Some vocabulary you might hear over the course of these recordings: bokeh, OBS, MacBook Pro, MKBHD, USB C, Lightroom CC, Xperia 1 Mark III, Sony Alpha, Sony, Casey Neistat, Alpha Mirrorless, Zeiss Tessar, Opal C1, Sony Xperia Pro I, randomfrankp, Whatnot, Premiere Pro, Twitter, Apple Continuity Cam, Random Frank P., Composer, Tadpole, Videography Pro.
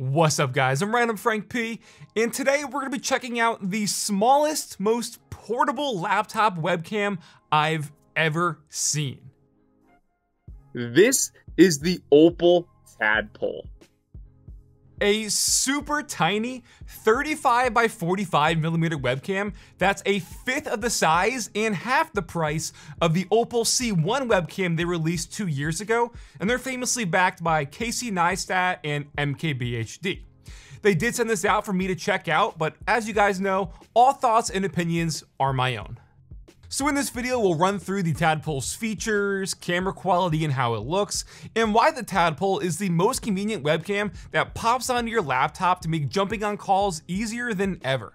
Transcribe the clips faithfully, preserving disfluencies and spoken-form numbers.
What's up guys, I'm Random Frank P. and today we're gonna be checking out the smallest, most portable laptop webcam I've ever seen. This is the Opal Tadpole. A super tiny thirty-five by forty-five millimeter webcam that's a fifth of the size and half the price of the Opal C one webcam they released two years ago, and they're famously backed by Casey Neistat and M K B H D. They did send this out for me to check out, but as you guys know, all thoughts and opinions are my own. So in this video, we'll run through the Tadpole's features, camera quality and how it looks, and why the Tadpole is the most convenient webcam that pops onto your laptop to make jumping on calls easier than ever.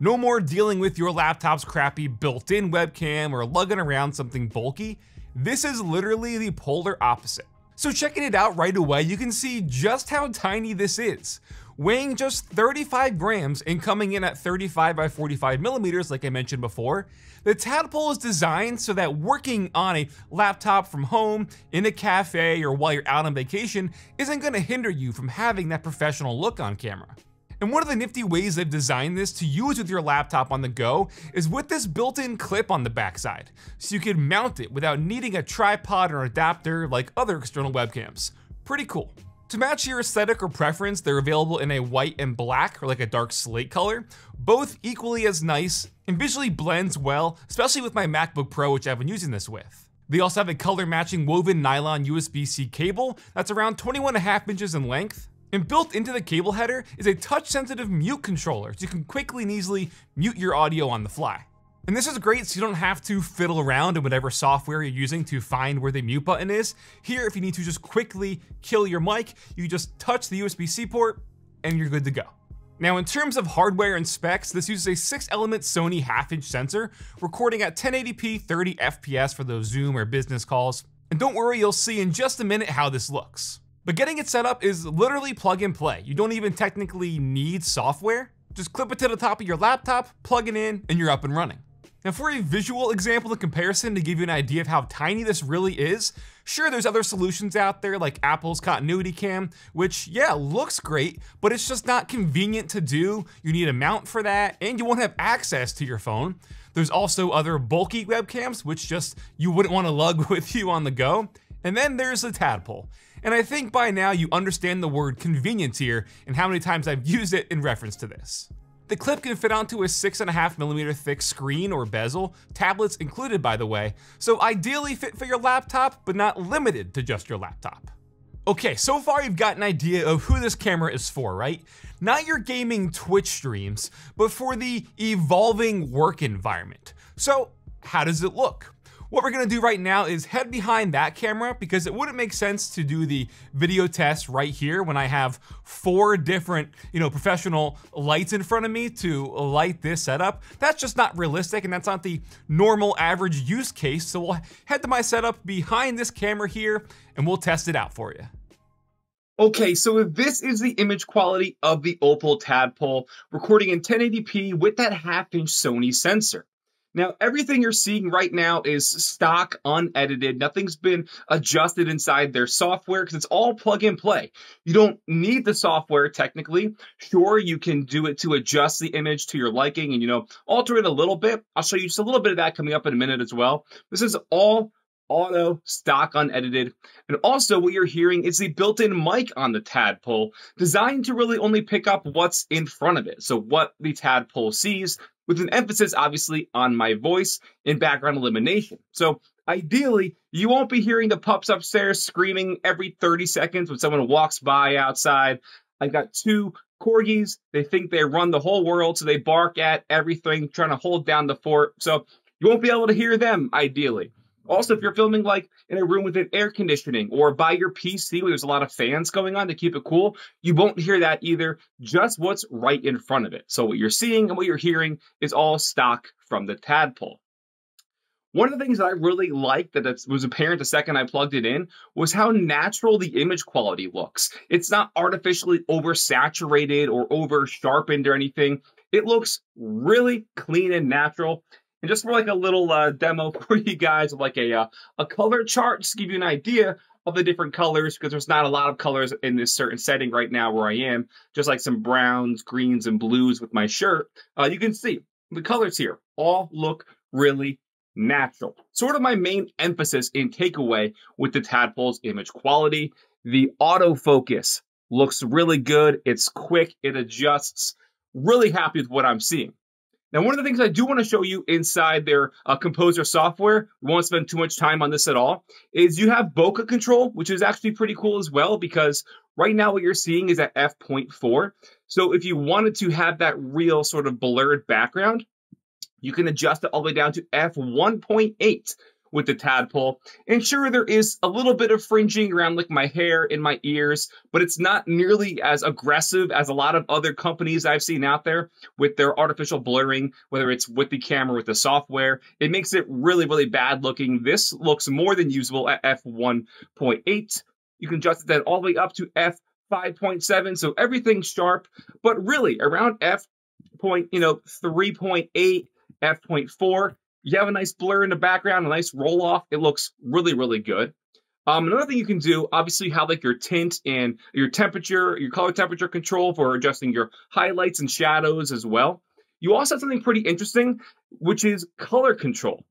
No more dealing with your laptop's crappy built-in webcam or lugging around something bulky. This is literally the polar opposite. So checking it out right away, you can see just how tiny this is. Weighing just thirty-five grams and coming in at thirty-five by forty-five millimeters, like I mentioned before, the Tadpole is designed so that working on a laptop from home, in a cafe, or while you're out on vacation isn't going to hinder you from having that professional look on camera. And one of the nifty ways they've designed this to use with your laptop on the go is with this built-in clip on the backside, so you can mount it without needing a tripod or adapter like other external webcams. Pretty cool. To match your aesthetic or preference, they're available in a white and black, or like a dark slate color, both equally as nice and visually blends well, especially with my MacBook Pro, which I've been using this with. They also have a color matching woven nylon U S B C cable that's around twenty-one and a half inches in length, and built into the cable header is a touch sensitive mute controller, so you can quickly and easily mute your audio on the fly. And this is great, so you don't have to fiddle around in whatever software you're using to find where the mute button is. Here, if you need to just quickly kill your mic, you just touch the U S B C port and you're good to go. Now, in terms of hardware and specs, this uses a six element Sony half inch sensor, recording at ten eighty p thirty F P S for those Zoom or business calls. And don't worry, you'll see in just a minute how this looks. But getting it set up is literally plug and play. You don't even technically need software. Just clip it to the top of your laptop, plug it in, and you're up and running. Now for a visual example and comparison to give you an idea of how tiny this really is, sure, there's other solutions out there like Apple's Continuity Cam, which yeah, looks great, but it's just not convenient to do. You need a mount for that, and you won't have access to your phone. There's also other bulky webcams, which just you wouldn't want to lug with you on the go. And then there's the Tadpole. And I think by now you understand the word convenience here and how many times I've used it in reference to this. The clip can fit onto a six and a half millimeter thick screen or bezel, tablets included by the way, so ideally fit for your laptop, but not limited to just your laptop. Okay, so far you've got an idea of who this camera is for, right? Not your gaming Twitch streams, but for the evolving work environment. So how does it look? What we're gonna do right now is head behind that camera because it wouldn't make sense to do the video test right here when I have four different, you know, professional lights in front of me to light this setup. That's just not realistic and that's not the normal average use case. So we'll head to my setup behind this camera here and we'll test it out for you. Okay, so if this is the image quality of the Opal Tadpole, recording in ten eighty p with that half-inch Sony sensor. Now, everything you're seeing right now is stock, unedited. Nothing's been adjusted inside their software because it's all plug and play. You don't need the software technically. Sure, you can do it to adjust the image to your liking and, you know, alter it a little bit. I'll show you just a little bit of that coming up in a minute as well. This is all auto, stock, unedited. And also what you're hearing is the built-in mic on the Tadpole designed to really only pick up what's in front of it. So what the Tadpole sees, with an emphasis, obviously, on my voice and background elimination. So ideally, you won't be hearing the pups upstairs screaming every thirty seconds when someone walks by outside. I've got two corgis. They think they run the whole world, so they bark at everything, trying to hold down the fort. So you won't be able to hear them, ideally. Also, if you're filming like in a room with an air conditioning or by your P C where there's a lot of fans going on to keep it cool, you won't hear that either, just what's right in front of it. So what you're seeing and what you're hearing is all stock from the Tadpole. One of the things that I really liked that was apparent the second I plugged it in was how natural the image quality looks. It's not artificially oversaturated or over-sharpened or anything. It looks really clean and natural. And just for like a little uh, demo for you guys, like a, uh, a color chart, just to give you an idea of the different colors, because there's not a lot of colors in this certain setting right now where I am, just like some browns, greens, and blues with my shirt. Uh, you can see the colors here all look really natural. Sort of my main emphasis and takeaway with the Tadpole's image quality, the autofocus looks really good. It's quick, it adjusts. Really happy with what I'm seeing. Now, one of the things I do want to show you inside their uh, Composer software, we won't spend too much time on this at all, is you have bokeh control, which is actually pretty cool as well, because right now what you're seeing is at f point four. So if you wanted to have that real sort of blurred background, you can adjust it all the way down to f one point eight with the Tadpole. And sure, there is a little bit of fringing around like my hair and my ears, but it's not nearly as aggressive as a lot of other companies I've seen out there with their artificial blurring, whether it's with the camera, with the software. It makes it really, really bad looking. This looks more than usable at f one point eight. You can adjust that all the way up to f five point seven, so everything's sharp, but really around f point, you know, three point eight, f point four, you have a nice blur in the background, a nice roll off. It looks really, really good. Um, another thing you can do, obviously, you have like your tint and your temperature, your color temperature control for adjusting your highlights and shadows as well. You also have something pretty interesting, which is color control.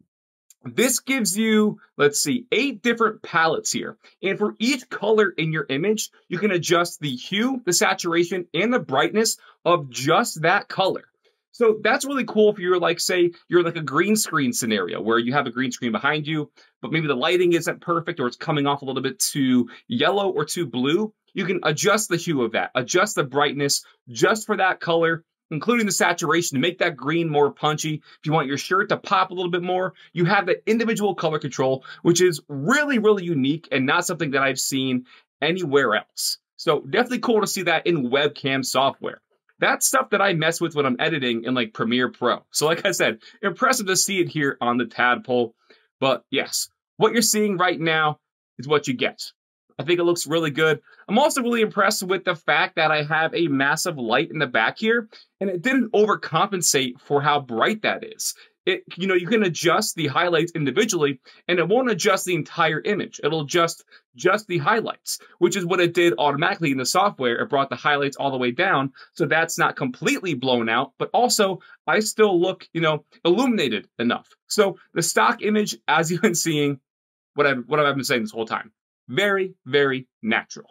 This gives you, let's see, eight different palettes here. And for each color in your image, you can adjust the hue, the saturation, and the brightness of just that color. So that's really cool if you're like, say, you're like a green screen scenario where you have a green screen behind you, but maybe the lighting isn't perfect or it's coming off a little bit too yellow or too blue. You can adjust the hue of that, adjust the brightness just for that color, including the saturation to make that green more punchy. If you want your shirt to pop a little bit more, you have the individual color control, which is really, really unique and not something that I've seen anywhere else. So definitely cool to see that in webcam software. That's stuff that I mess with when I'm editing in like Premiere Pro. So like I said, impressive to see it here on the Tadpole. But yes, what you're seeing right now is what you get. I think it looks really good. I'm also really impressed with the fact that I have a massive light in the back here, and it didn't overcompensate for how bright that is. It, you know, you can adjust the highlights individually, and it won't adjust the entire image. It'll adjust just the highlights, which is what it did automatically in the software. It brought the highlights all the way down, so that's not completely blown out, but also I still look, you know, illuminated enough. So the stock image, as you've been seeing, what I've, what I've been saying this whole time, very, very natural.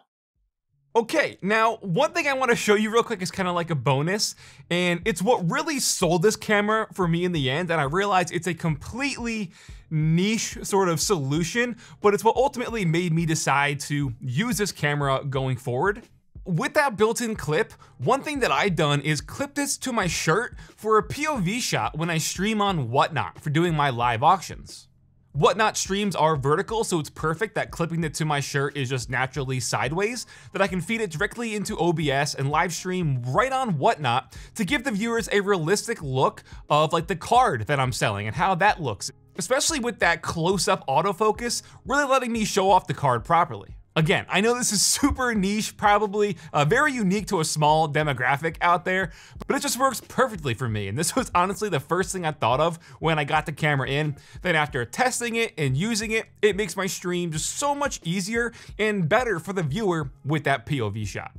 Okay, now one thing I want to show you real quick is kind of like a bonus, and it's what really sold this camera for me in the end, and I realized it's a completely niche sort of solution, but it's what ultimately made me decide to use this camera going forward. With that built-in clip, one thing that I've done is clip this to my shirt for a P O V shot when I stream on Whatnot for doing my live auctions. Whatnot streams are vertical, so it's perfect that clipping it to my shirt is just naturally sideways, that I can feed it directly into O B S and live stream right on Whatnot to give the viewers a realistic look of like the card that I'm selling and how that looks, especially with that close-up autofocus really letting me show off the card properly. Again, I know this is super niche, probably uh, very unique to a small demographic out there, but it just works perfectly for me. And this was honestly the first thing I thought of when I got the camera in. Then after testing it and using it, it makes my stream just so much easier and better for the viewer with that P O V shot.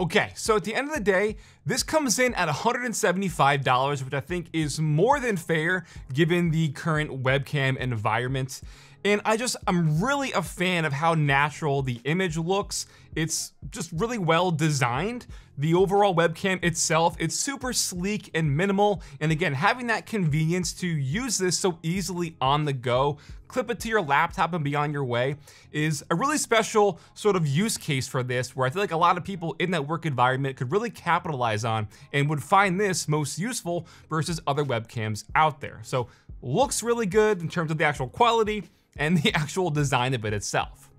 Okay, so at the end of the day, this comes in at one hundred seventy-five dollars, which I think is more than fair given the current webcam environment. And I just, I'm really a fan of how natural the image looks. It's just really well designed. The overall webcam itself, it's super sleek and minimal. And again, having that convenience to use this so easily on the go, clip it to your laptop and be on your way, is a really special sort of use case for this, where I feel like a lot of people in that work environment could really capitalize on and would find this most useful versus other webcams out there. So looks really good in terms of the actual quality and the actual design of it itself.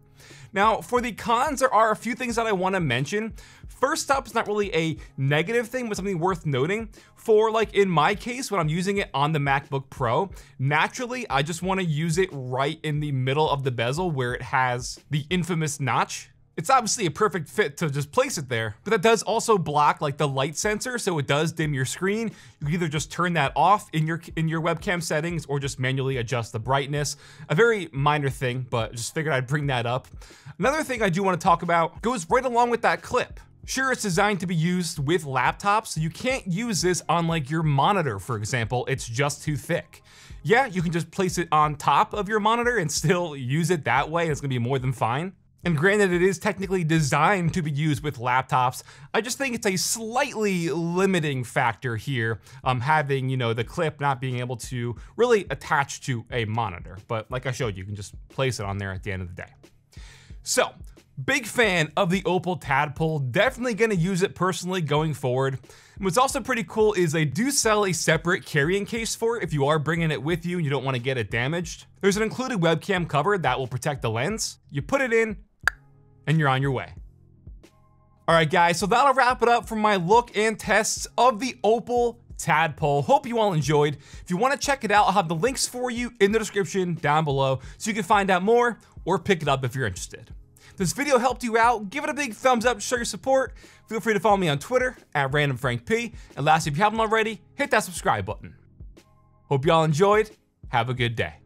Now, for the cons, there are a few things that I want to mention. First up, it's not really a negative thing, but something worth noting. For like in my case, when I'm using it on the MacBook Pro, naturally, I just want to use it right in the middle of the bezel where it has the infamous notch. It's obviously a perfect fit to just place it there, but that does also block like the light sensor, so it does dim your screen. You can either just turn that off in your in your webcam settings or just manually adjust the brightness. A very minor thing, but just figured I'd bring that up. Another thing I do want to talk about goes right along with that clip. Sure, it's designed to be used with laptops, so you can't use this on like your monitor, for example. It's just too thick. Yeah, you can just place it on top of your monitor and still use it that way. It's gonna be more than fine. And granted, it is technically designed to be used with laptops. I just think it's a slightly limiting factor here, um, having, you know, the clip not being able to really attach to a monitor. But like I showed you, you can just place it on there at the end of the day. So, big fan of the Opal Tadpole, definitely gonna use it personally going forward. And what's also pretty cool is they do sell a separate carrying case for it if you are bringing it with you and you don't wanna get it damaged. There's an included webcam cover that will protect the lens. You put it in, and you're on your way. All right, guys, so that'll wrap it up for my look and tests of the Opal Tadpole. Hope you all enjoyed. If you wanna check it out, I'll have the links for you in the description down below so you can find out more or pick it up if you're interested. If this video helped you out, give it a big thumbs up to show your support. Feel free to follow me on Twitter at randomfrankp. And lastly, if you haven't already, hit that subscribe button. Hope you all enjoyed. Have a good day.